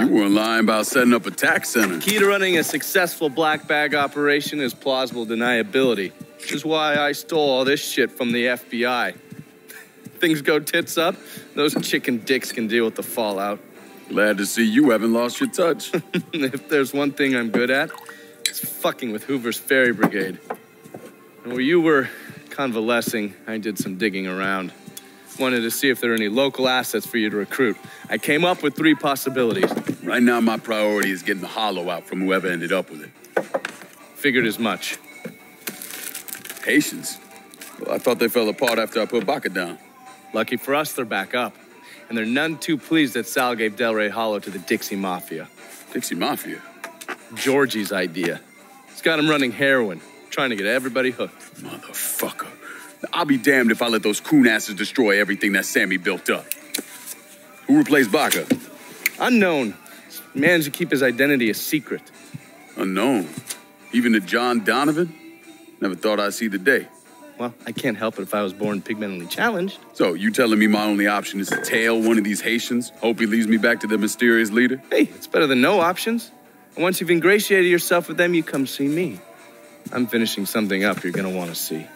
You weren't lying about setting up a tax center. The key to running a successful black bag operation is plausible deniability, which is why I stole all this shit from the FBI. Things go tits up, those chicken dicks can deal with the fallout. Glad to see you haven't lost your touch. If there's one thing I'm good at, it's fucking with Hoover's Ferry Brigade. And while you were convalescing, I did some digging around. Wanted to see if there are any local assets for you to recruit. I came up with 3 possibilities. Right now, my priority is getting the hollow out from whoever ended up with it. Figured as much. Haitians? Well, I thought they fell apart after I put Baca down. Lucky for us, they're back up. And they're none too pleased that Sal gave Del Rey Hollow to the Dixie Mafia. Dixie Mafia? Georgie's idea. It's got him running heroin, trying to get everybody hooked. Motherfucker. I'll be damned if I let those coon asses destroy everything that Sammy built up. Who replaced Baca? Unknown. Managed to keep his identity a secret. Unknown? Even to John Donovan? Never thought I'd see the day. Well, I can't help it if I was born pigmentally challenged. So, you telling me my only option is to tail one of these Haitians? Hope he leads me back to the mysterious leader? Hey, it's better than no options. And once you've ingratiated yourself with them, you come see me. I'm finishing something up you're gonna want to see.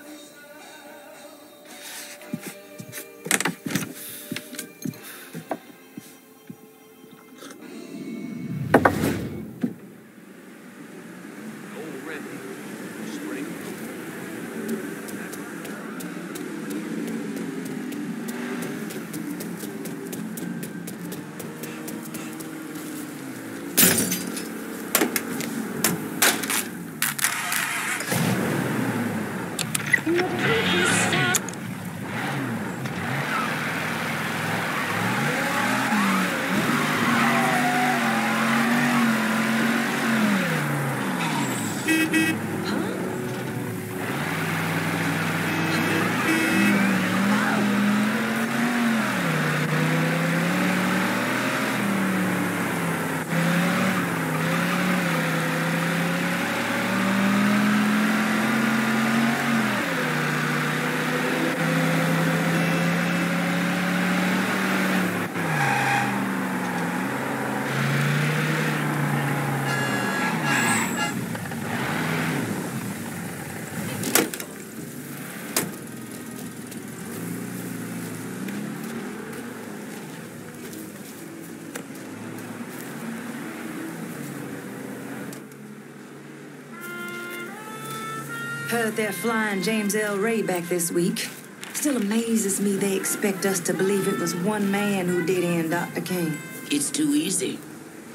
Heard they're flying James L. Ray back this week. Still amazes me they expect us to believe it was one man who did in Dr. King. It's too easy.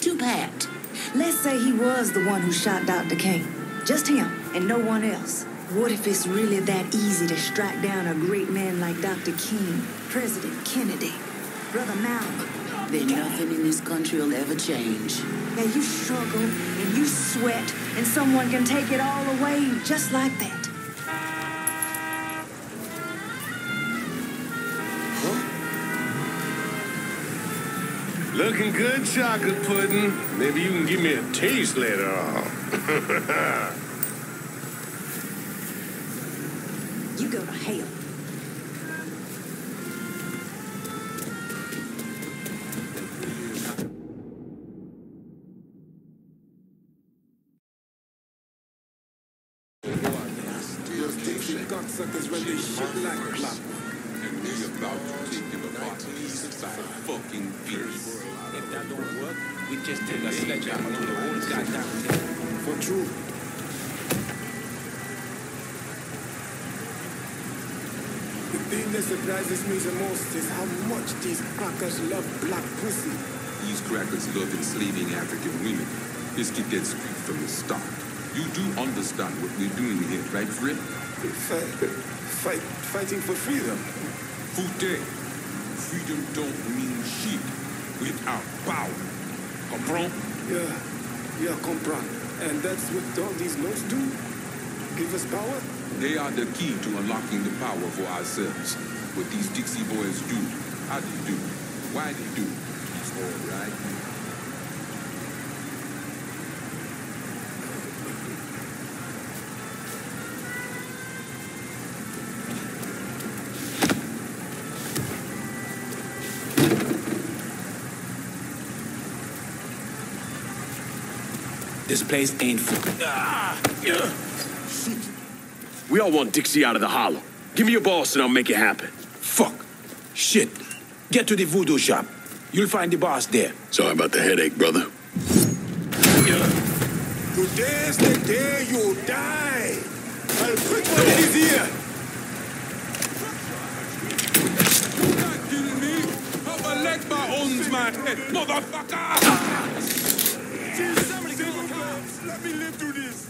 Too pat. Let's say he was the one who shot Dr. King. Just him and no one else. What if it's really that easy to strike down a great man like Dr. King, President Kennedy, Brother Malcolm? Then nothing in this country will ever change. Now you struggle and you sweat and someone can take it all away just like that. Huh? Looking good, chocolate pudding. Maybe you can give me a taste later on. You go to hell. thing that surprises me the most is how much these crackers love black pussy. These crackers love enslaving African women. This kid gets screwed from the start. You do understand what we're doing here, right, Fred? Fighting for freedom. Fouté. Freedom don't mean shit without power. Comprend? Yeah, comprend. And that's what all these laws do? Give us power? They are the key to unlocking the power for ourselves. What these Dixie boys do, how they do, why they do, it's all right. This place ain't for... We all want Dixie out of the hollow. Give me your boss and I'll make it happen. Fuck. Shit. Get to the voodoo shop. You'll find the boss there. Sorry about the headache, brother. Today's the day you die. I'll put one in his ear. You can't kill me. I'll let my own man. Motherfucker! Let me live through this.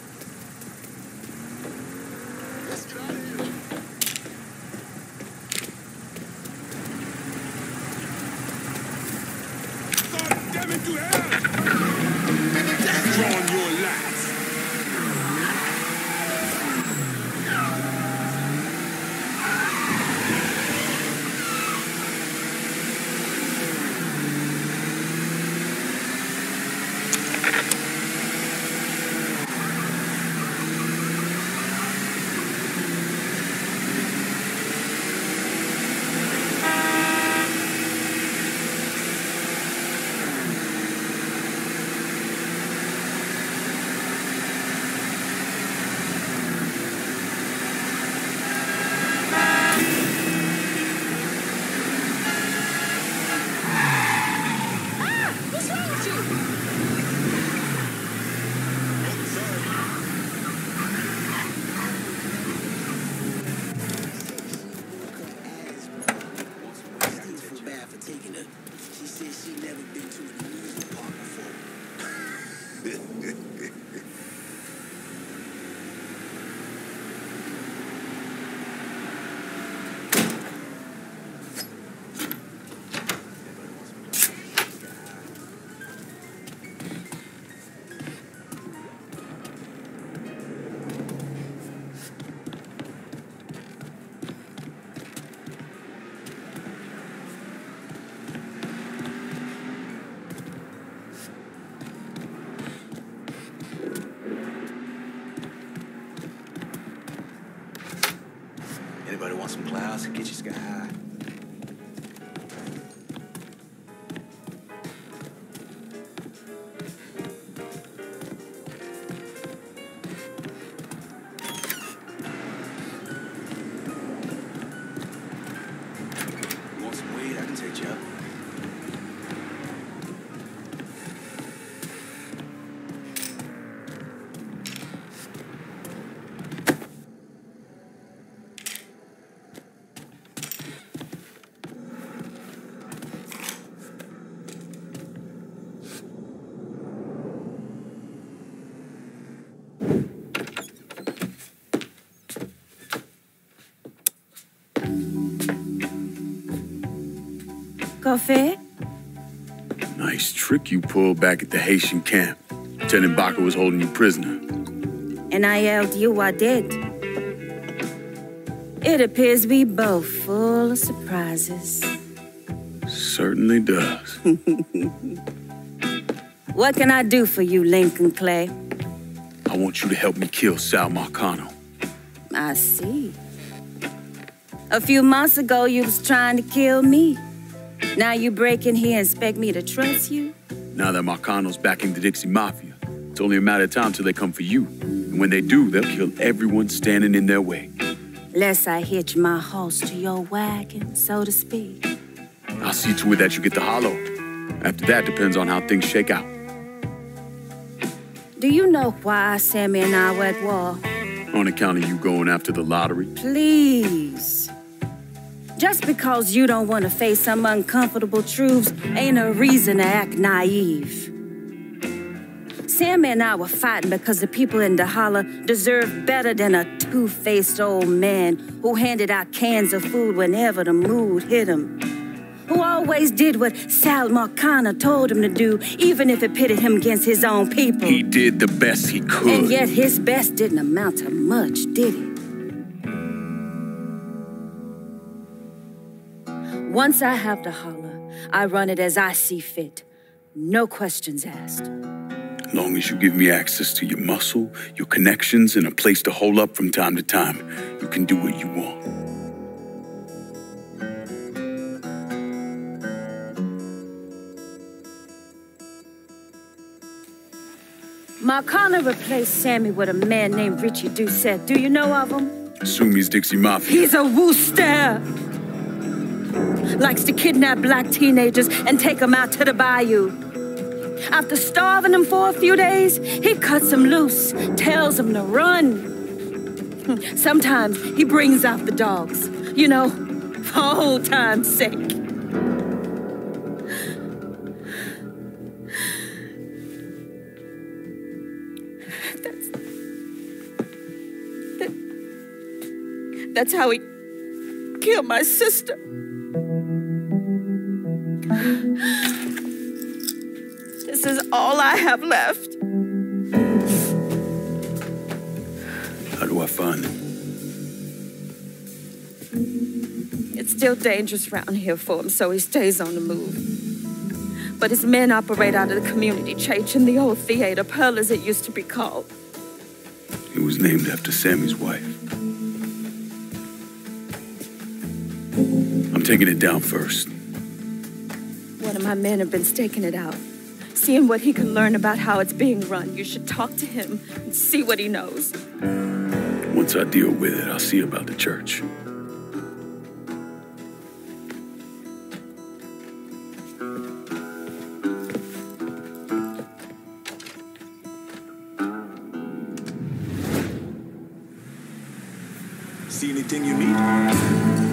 Coffee? Nice trick you pulled back at the Haitian camp, pretending Baca was holding you prisoner. And I yelled, you are dead. It appears we both full of surprises. Certainly does. What can I do for you, Lincoln Clay? I want you to help me kill Sal Marcano. I see. A few months ago, you was trying to kill me. Now you break in here and expect me to trust you? Now that Marcano's backing the Dixie Mafia, it's only a matter of time till they come for you. And when they do, they'll kill everyone standing in their way. Lest I hitch my horse to your wagon, so to speak. I'll see to it that you get the hollow. After that depends on how things shake out. Do you know why Sammy and I were at war? On account of you going after the lottery. Please. Just because you don't want to face some uncomfortable truths ain't a reason to act naive. Sammy and I were fighting because the people in Dahala deserve better than a two-faced old man who handed out cans of food whenever the mood hit him, who always did what Sal Marcano told him to do, even if it pitted him against his own people. He did the best he could. And yet his best didn't amount to much, did it? Once I have Dahala, I run it as I see fit. No questions asked. As long as you give me access to your muscle, your connections, and a place to hole up from time to time, you can do what you want. Marcano replaced Sammy with a man named Richie Doucette. Do you know of him? Assume he's Dixie Mafia. He's a wooster. Likes to kidnap black teenagers and take them out to the bayou. After starving them for a few days, he cuts them loose, tells them to run. Sometimes he brings out the dogs, you know, for old time's sake. That's how he killed my sister. This is all I have left. How do I find him? It's still dangerous around here for him, so he stays on the move. But his men operate out of the community church and the old theater, Pearl as it used to be called. It was named after Sammy's wife. I'm taking it down first. One of my men have been staking it out, seeing what he can learn about how it's being run. You should talk to him and see what he knows. Once I deal with it, I'll see about the church. See anything you need?